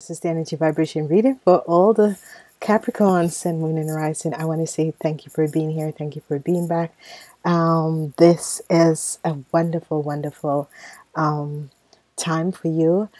This is the energy vibration reading for all the Capricorn Sun, Moon and Rising. I want to say thank you for being here. Thank you for being back. This is a wonderful, wonderful time for you.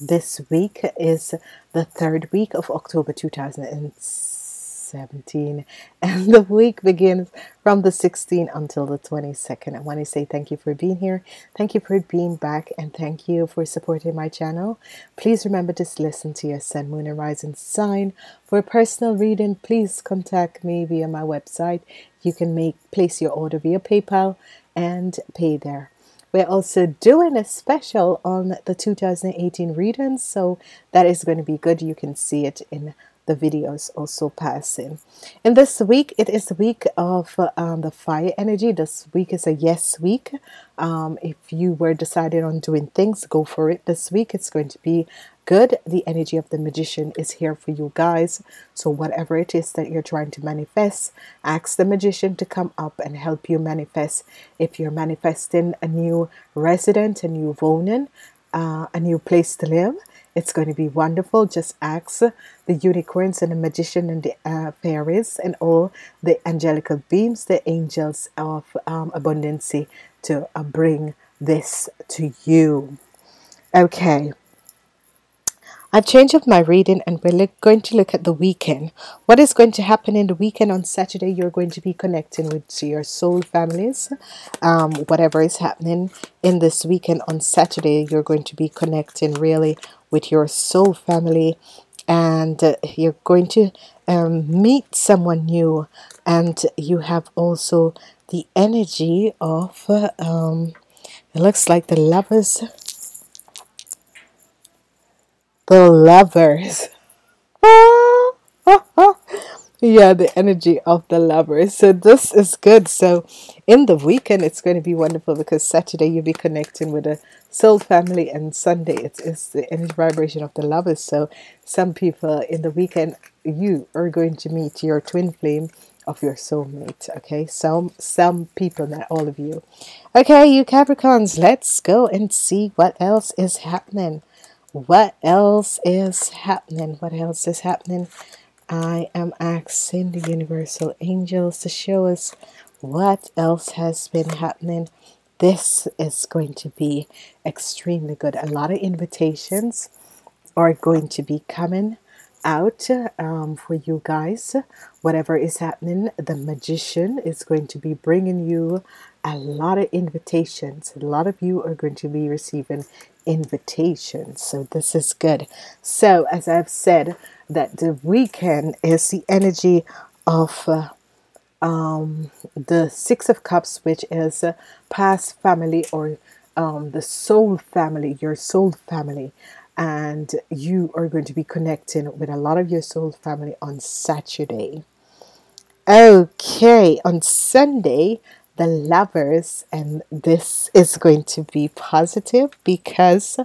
This week is the third week of October 2017, and the week begins from the 16th until the 22nd. I want to say thank you for being here, thank you for being back, and thank you for supporting my channel. Please remember to listen to your Sun, Moon and Rising sign. For a personal reading, please contact me via my website. You can place your order via PayPal and pay there. We're also doing a special on the 2018 readings, so that is going to be good. You can see it in the videos also passing. And this week, it is the week of the fire energy. This week is a yes week. If you were decided on doing things, go for it this week. It's going to be good. The energy of the magician is here for you guys. So whatever it is that you're trying to manifest, ask the magician to come up and help you manifest. If you're manifesting a new resident, a new Vonin, a new place to live, it's going to be wonderful. Just ask the unicorns and the magician and the fairies and all the angelical beings, the angels of abundancy, to bring this to you. Okay, I've changed up my reading and we're going to look at the weekend. What is going to happen in the weekend? On Saturday, you're going to be connecting with your soul families. Whatever is happening in this weekend on Saturday, you're going to be connecting really with your soul family, and you're going to meet someone new. And you have also the energy of, it looks like the lovers. The lovers. Yeah, the energy of the lovers. So this is good. So in the weekend, it's going to be wonderful, because Saturday you'll be connecting with a soul family, and Sunday it's the energy vibration of the lovers. So some people in the weekend, you are going to meet your twin flame of your soulmate. Okay, some people, not all of you. Okay, you Capricorns, let's go and see what else is happening. What else is happening? What else is happening? I am asking the universal angels to show us what else has been happening. This is going to be extremely good. A lot of invitations are going to be coming out for you guys. Whatever is happening, the magician is going to be bringing you a lot of invitations. A lot of you are going to be receiving invitations, so this is good. So as I've said, that the weekend is the energy of the Six of Cups, which is past family, or the soul family, your soul family. And you are going to be connecting with a lot of your soul family on Saturday. Okay, on Sunday, the lovers, and this is going to be positive, because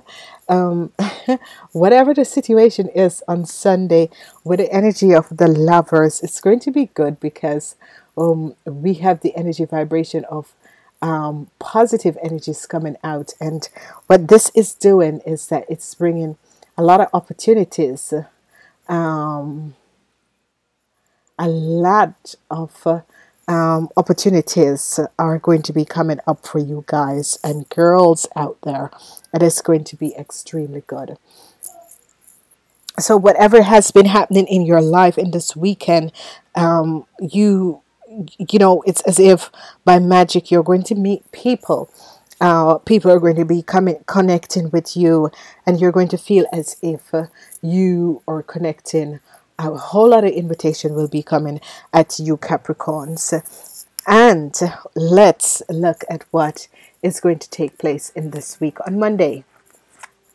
whatever the situation is on Sunday with the energy of the lovers, it's going to be good, because we have the energy vibration of positive energies coming out. And what this is doing is that it's bringing a lot of opportunities, a lot of opportunities are going to be coming up for you guys and girls out there, and it's going to be extremely good. So whatever has been happening in your life in this weekend, you know, it's as if by magic you're going to meet people. People are going to be connecting with you, and you're going to feel as if you are connecting. A whole lot of invitation will be coming at you Capricorns. And let's look at what is going to take place in this week. On Monday,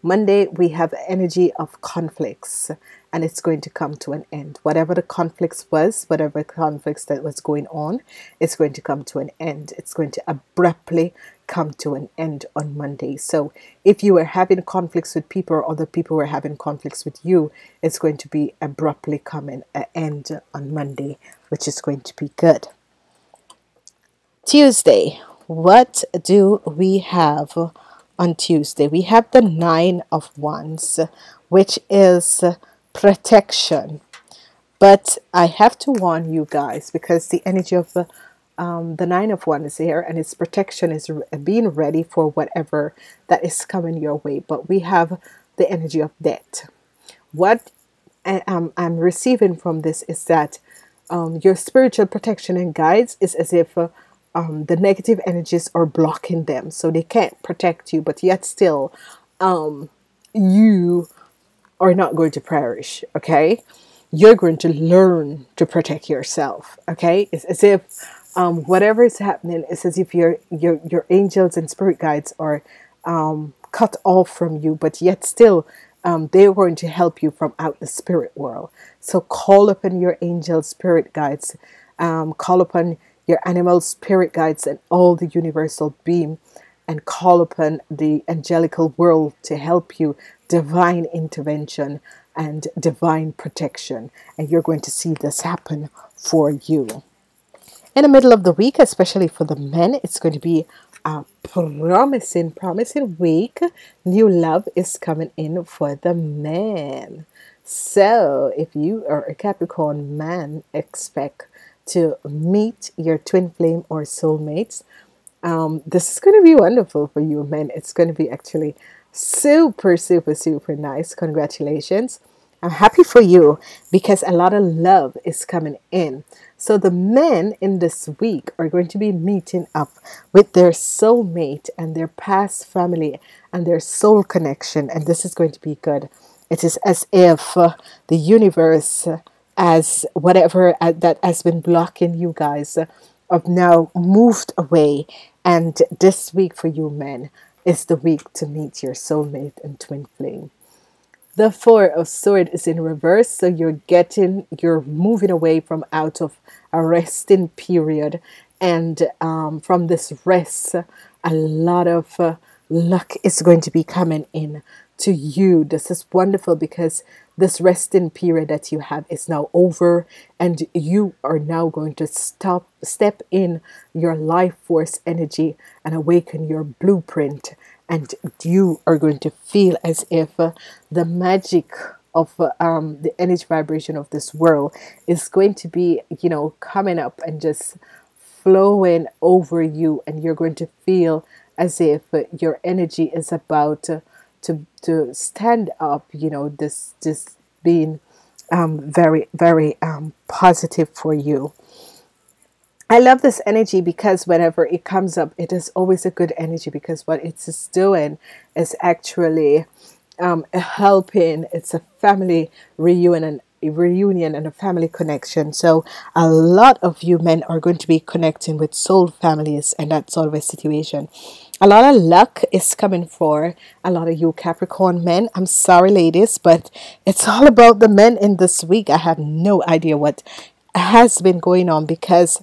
we have energy of conflicts, and it's going to come to an end. Whatever the conflicts was, whatever conflicts that was going on, it's going to come to an end. It's going to abruptly come to an end on Monday. So if you are having conflicts with people or other people are having conflicts with you, it's going to be abruptly come an end on Monday, which is going to be good. Tuesday, what do we have on Tuesday? We have the Nine of Wands, which is protection. But I have to warn you guys, because the energy of the Nine of Wands is here, and its protection is being ready for whatever that is coming your way. But we have the energy of debt. What I'm receiving from this is that your spiritual protection and guides is as if the negative energies are blocking them, so they can't protect you, but yet still you are not going to perish, okay? You're going to learn to protect yourself, okay? It's as if whatever is happening, it's as if your angels and spirit guides are cut off from you, but yet still they're going to help you from out the spirit world. So call upon your angel spirit guides, call upon your animal spirit guides and all the universal beam, and call upon the angelical world to help you, divine intervention and divine protection, and you're going to see this happen for you. In the middle of the week, especially for the men, it's going to be a promising week. New love is coming in for the men. So if you are a Capricorn man, expect to meet your twin flame or soulmates. This is going to be wonderful for you men. It's going to be actually super nice. Congratulations. I'm happy for you because a lot of love is coming in. So the men in this week are going to be meeting up with their soulmate and their past family and their soul connection, and this is going to be good. It is as if the universe, as whatever that has been blocking you guys, have now moved away, and this week for you men is the week to meet your soulmate and twin flame. The Four of Swords is in reverse, so you're moving away from out of a resting period, and from this rest, a lot of luck is going to be coming in to you. This is wonderful because this resting period that you have is now over, and you are now going to step in your life force energy and awaken your blueprint. And you are going to feel as if the magic of the energy vibration of this world is going to be, you know, coming up and just flowing over you. And you're going to feel as if your energy is about to stand up, you know, this being very, very positive for you. I love this energy because whenever it comes up, it is always a good energy, because what it's doing is actually helping. It's a family reunion and a family connection. So a lot of you men are going to be connecting with soul families, and that's always situation. A lot of luck is coming for a lot of you Capricorn men. I'm sorry ladies, but it's all about the men in this week. I have no idea what has been going on, because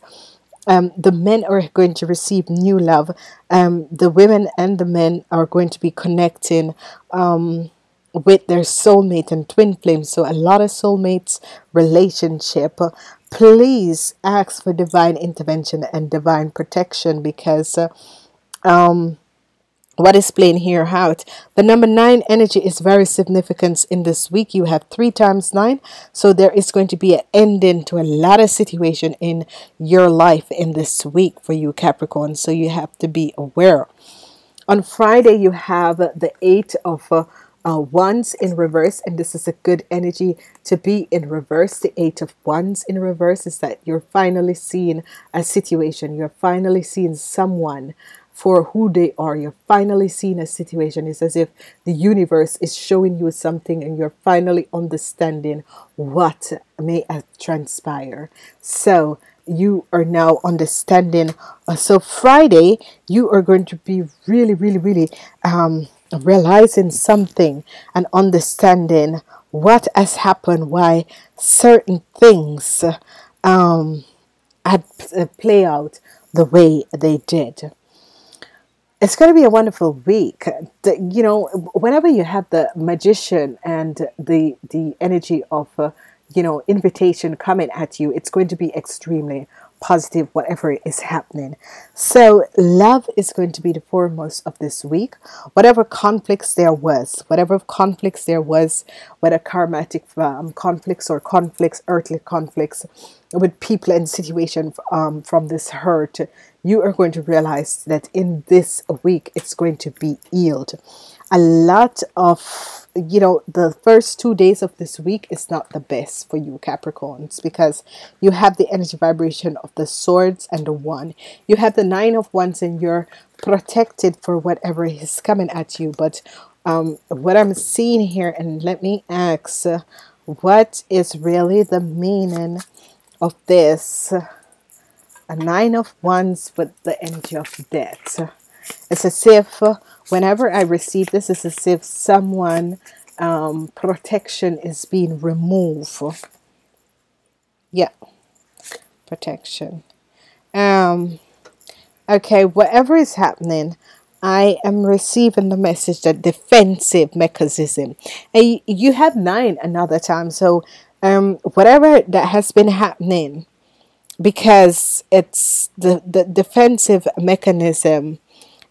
the men are going to receive new love. The women and the men are going to be connecting with their soulmate and twin flame. So a lot of soulmates relationship. Please ask for divine intervention and divine protection, because what is playing here out? The number 9 energy is very significant in this week. You have 3 times 9. So there is going to be an ending to a lot of situation in your life in this week for you Capricorn. So you have to be aware. On Friday, you have the 8 of Wands in reverse. And this is a good energy to be in reverse. The 8 of Wands in reverse is that you're finally seeing a situation. You're finally seeing someone for who they are. You're finally seeing a situation. It's as if the universe is showing you something, and you're finally understanding what may transpire. So you are now understanding. So Friday, you are going to be really realizing something and understanding what has happened, why certain things had play out the way they did. It's going to be a wonderful week. You know, whenever you have the Magician and the energy of, you know, invitation coming at you, it's going to be extremely positive, whatever is happening. So love is going to be the foremost of this week. Whatever conflicts there was, whether karmatic conflicts or earthly conflicts with people and situation from this hurt, you are going to realize that in this week it's going to be healed. A lot of, you know, the first 2 days of this week is not the best for you Capricorns, because you have the energy vibration of the Swords and the Wand. You have the Nine of Wands and you're protected for whatever is coming at you. But what I'm seeing here, and let me ask, what is really the meaning of this? A Nine of Wands with the energy of death. It's as if whenever I receive this, it's as if someone protection is being removed. Yeah, protection. Okay, whatever is happening, I am receiving the message that defensive mechanism. And you have nine another time, so whatever that has been happening, because it's the defensive mechanism.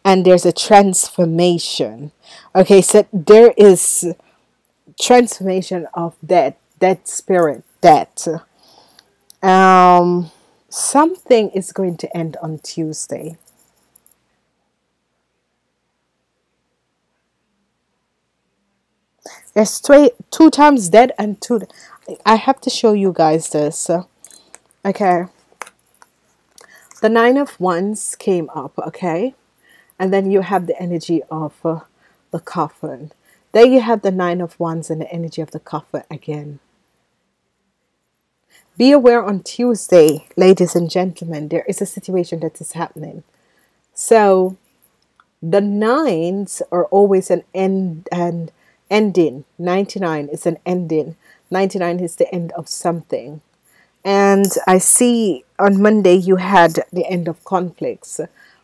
And there's a transformation. Okay, so there is transformation of that spirit, that something is going to end on Tuesday. There's two times dead and two. I have to show you guys this. Okay, the Nine of Wands came up. Okay. And then you have the energy of the coffin. There you have the Nine of Wands and the energy of the coffin again. Be aware on Tuesday, ladies and gentlemen, there is a situation that is happening. So the nines are always an end and ending. 99 is an ending. 99 is the end of something. And I see on Monday you had the end of conflicts.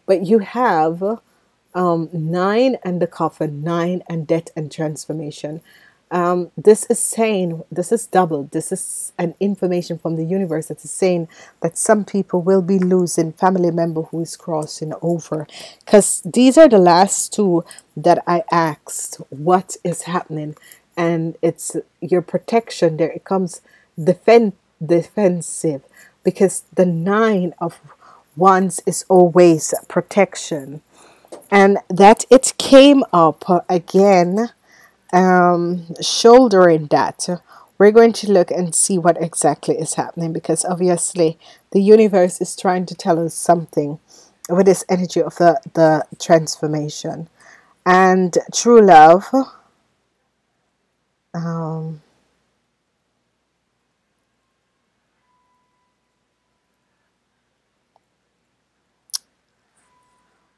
But you have nine and the coffin, nine and death and transformation. This is saying, this is double. This is an information from the universe that is saying that some people will be losing family member who is crossing over. Because these are the last two that I asked, what is happening? And it's your protection there. It comes defensive, because the Nine of Wands is always protection, and that it came up again, shouldering that. We're going to look and see what exactly is happening, because obviously the universe is trying to tell us something with this energy of the transformation and true love.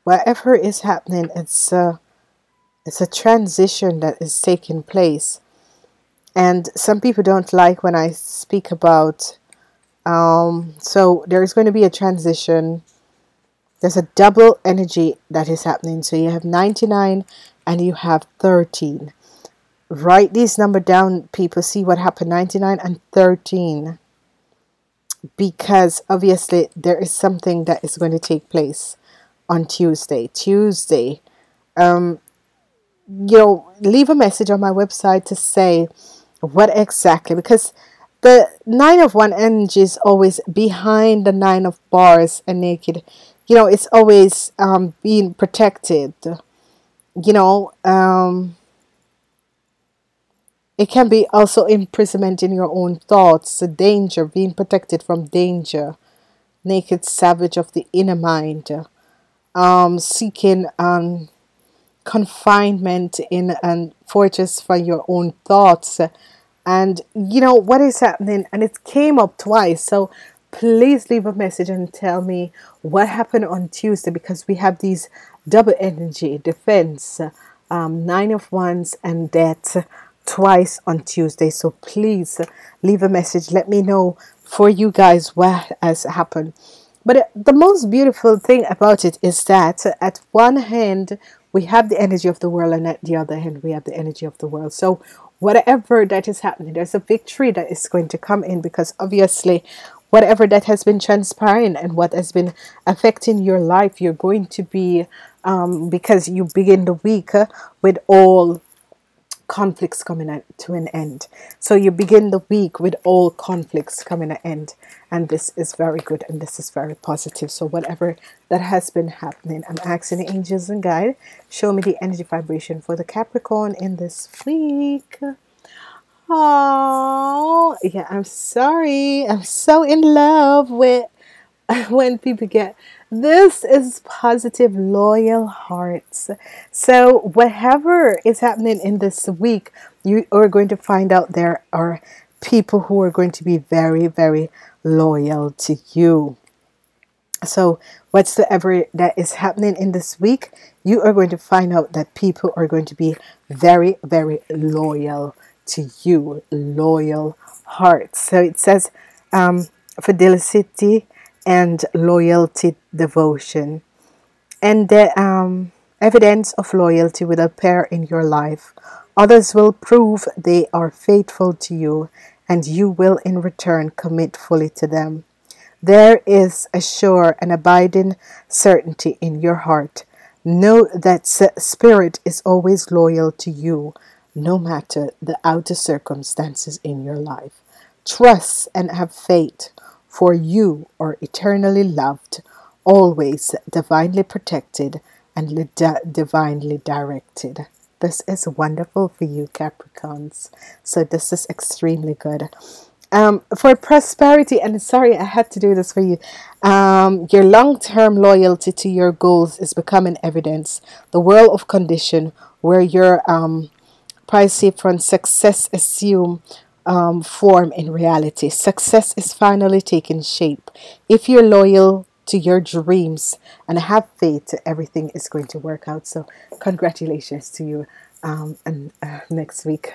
Whatever is happening, it's a transition that is taking place. And some people don't like when I speak about, so there's going to be a transition. There's a double energy that is happening. So you have 99 and you have 13. Write these numbers down, people. See what happened, 99 and 13. Because obviously there is something that is going to take place on Tuesday. You know, leave a message on my website to say what exactly, because the Nine of One energy is always behind the Nine of Bars and naked. You know, it's always being protected. You know, it can be also imprisonment in your own thoughts, the danger, being protected from danger, naked savage of the inner mind. Seeking confinement in a fortress for your own thoughts. And you know what is happening, and it came up twice. So please leave a message and tell me what happened on Tuesday, because we have these double energy, defense, Nine of Wands and death twice on Tuesday. So please leave a message, let me know for you guys what has happened. But the most beautiful thing about it is that at one hand we have the energy of the world, and at the other hand we have the energy of the world. So whatever that is happening, there's a victory that is going to come in, because obviously whatever that has been transpiring and what has been affecting your life, you're going to be, because you begin the week with all conflicts coming to an end. So you begin the week with all conflicts coming to an end, and this is very good, and this is very positive. So whatever that has been happening, I'm asking the angels and guide, show me the energy vibration for the Capricorn in this week. Oh yeah, I'm sorry, I'm so in love with when people get this is positive, loyal hearts. So whatever is happening in this week, you are going to find out there are people who are going to be very, very loyal to you. So whatsoever that is happening in this week, you are going to find out that people are going to be very, very loyal to you. Loyal hearts. So it says fidelity and loyalty, devotion, and the evidence of loyalty will appear in your life. Others will prove they are faithful to you, and you will in return commit fully to them. There is a sure and abiding certainty in your heart. Know that spirit is always loyal to you, no matter the outer circumstances in your life. Trust and have faith, for you are eternally loved, always divinely protected, and divinely directed. This is wonderful for you, Capricorns. So this is extremely good. For prosperity, and sorry I had to do this for you, your long-term loyalty to your goals is becoming evidence. The world of condition where your Pisces from success assume form in reality. Success is finally taking shape. If you're loyal to your dreams and have faith, everything is going to work out. So congratulations to you, and next week.